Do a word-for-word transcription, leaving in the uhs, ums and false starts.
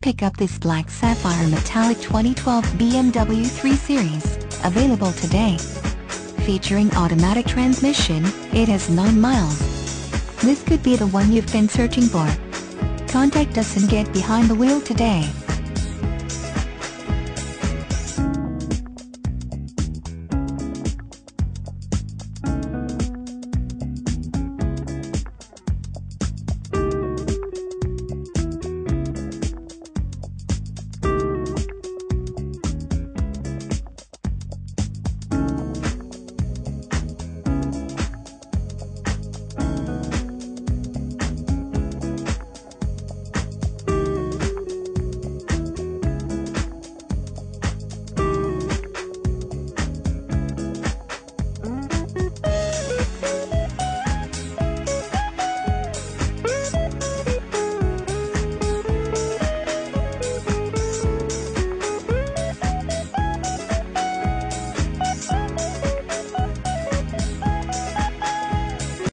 Pick up this Black Sapphire Metallic twenty twelve B M W three series, available today. Featuring automatic transmission, it has nine miles. This could be the one you've been searching for. Contact us and get behind the wheel today.